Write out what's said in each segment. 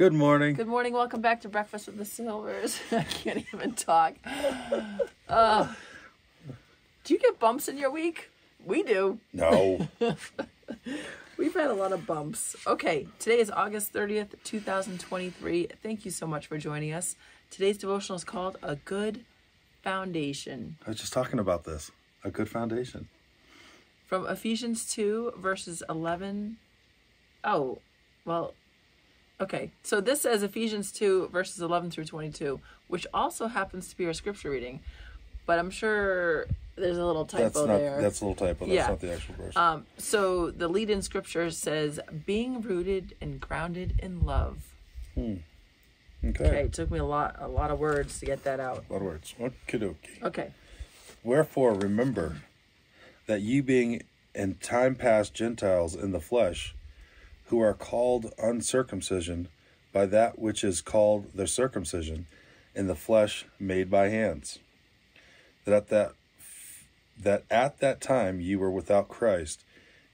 Good morning. Good morning. Welcome back to Breakfast with the Silvers. I can't even talk. Do you get bumps in your week? We do. No. We've had a lot of bumps. Okay, today is August 30th, 2023. Thank you so much for joining us. Today's devotional is called A Good Foundation. I was just talking about this. A good foundation. From Ephesians 2, verses 11. Oh, well... Okay, so this says Ephesians 2, verses 11 through 22, which also happens to be our scripture reading, but I'm sure there's a little typo there. That's a little typo. That's not the actual verse. So the lead-in scripture says, being rooted and grounded in love. Hmm. Okay, it took me a lot of words to get that out. A lot of words. Okie dokie. Okay. Wherefore remember that ye being in time past Gentiles in the flesh, who are called uncircumcision by that which is called the circumcision in the flesh made by hands, that at that time ye were without Christ,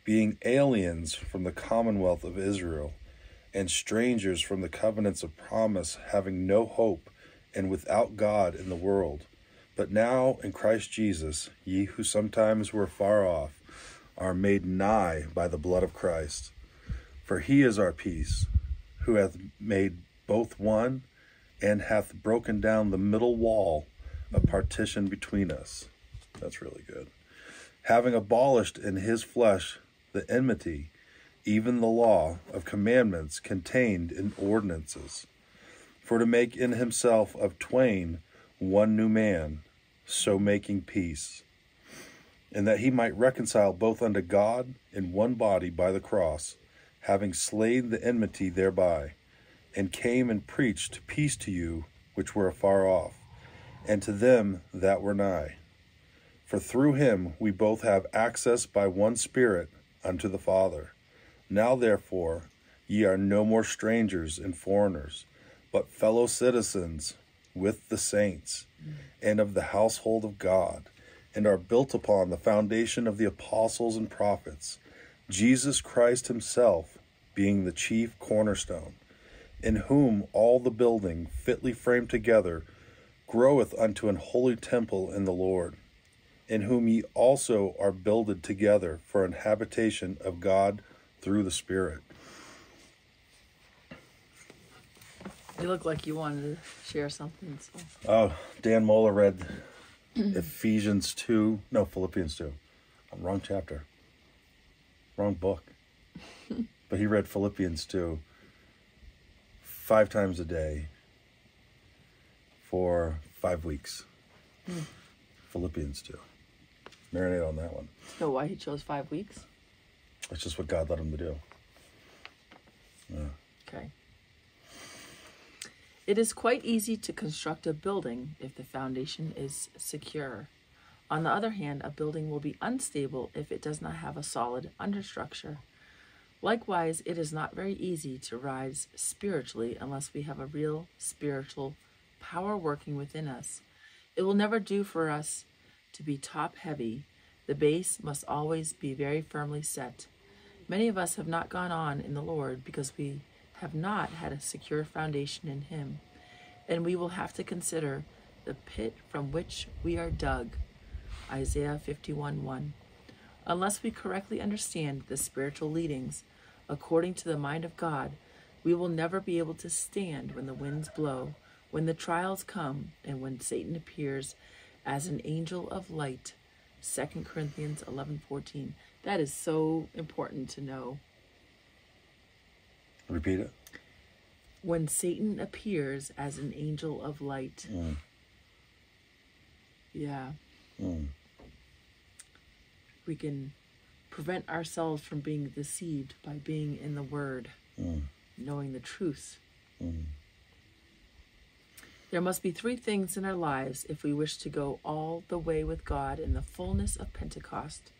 being aliens from the commonwealth of Israel, and strangers from the covenants of promise, having no hope, and without God in the world. But now in Christ Jesus, ye who sometimes were far off, are made nigh by the blood of Christ. For he is our peace, who hath made both one, and hath broken down the middle wall of partition between us. That's really good. Having abolished in his flesh the enmity, even the law of commandments contained in ordinances, for to make in himself of twain one new man, so making peace, and that he might reconcile both unto God in one body by the cross, having slain the enmity thereby, and came and preached peace to you which were afar off, and to them that were nigh. For through him we both have access by one Spirit unto the Father. Now therefore ye are no more strangers and foreigners, but fellow citizens with the saints, and of the household of God, and are built upon the foundation of the apostles and prophets, Jesus Christ himself being the chief cornerstone, in whom all the building fitly framed together groweth unto an holy temple in the Lord, in whom ye also are builded together for an habitation of God through the Spirit. You look like you wanted to share something. So. Dan Muller read Philippians 2. Wrong chapter. Wrong book. But he read Philippians 2 5 times a day for 5 weeks. Mm. Philippians 2. Marinate on that one. So why he chose 5 weeks? That's just what God led him to do. Yeah. Okay. It is quite easy to construct a building if the foundation is secure. On the other hand, a building will be unstable if it does not have a solid understructure. Likewise, it is not very easy to rise spiritually unless we have a real spiritual power working within us. It will never do for us to be top-heavy. The base must always be very firmly set. Many of us have not gone on in the Lord because we have not had a secure foundation in Him, and we will have to consider the pit from which we are dug. Isaiah 51:1. Unless we correctly understand the spiritual leadings according to the mind of God, we will never be able to stand when the winds blow, when the trials come, and when Satan appears as an angel of light. 2 Corinthians 11:14. That is so important to know. Repeat it. When Satan appears as an angel of light. Mm. Yeah. Mm. We can prevent ourselves from being deceived by being in the Word, knowing the truth. Mm. There must be 3 things in our lives if we wish to go all the way with God in the fullness of Pentecost.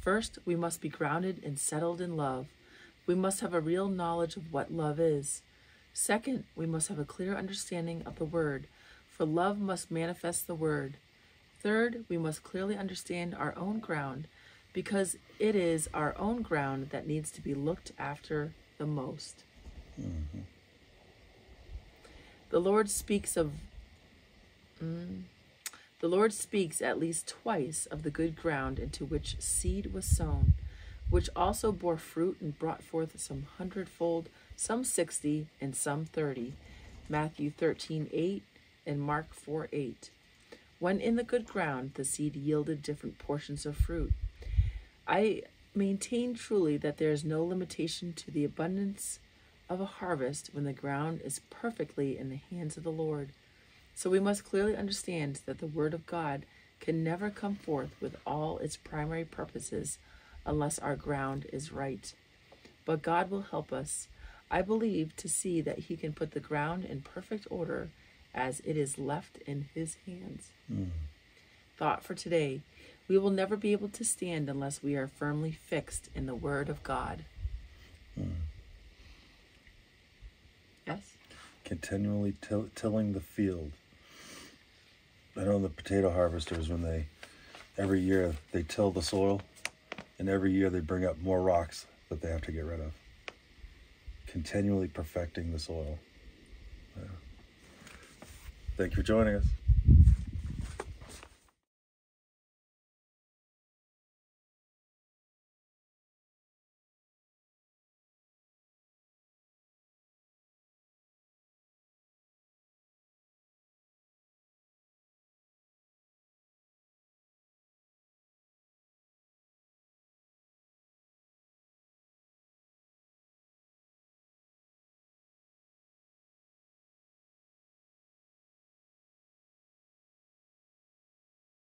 First, we must be grounded and settled in love. We must have a real knowledge of what love is. Second, we must have a clear understanding of the Word, for love must manifest the Word. Third, we must clearly understand our own ground, because it is our own ground that needs to be looked after the most. Mm-hmm. The Lord speaks at least twice of the good ground into which seed was sown, which also bore fruit and brought forth some hundredfold, some 60, and some 30. Matthew 13:8 and Mark 4:8. When in the good ground, the seed yielded different portions of fruit. I maintain truly that there is no limitation to the abundance of a harvest when the ground is perfectly in the hands of the Lord. So we must clearly understand that the Word of God can never come forth with all its primary purposes unless our ground is right. But God will help us, I believe, to see that He can put the ground in perfect order as it is left in His hands. Thought for today: we will never be able to stand unless we are firmly fixed in the Word of God. Yes? Continually tilling the field. I know the potato harvesters, when they, every year they till the soil, and every year they bring up more rocks that they have to get rid of. Continually perfecting the soil. Yeah. Thank you for joining us.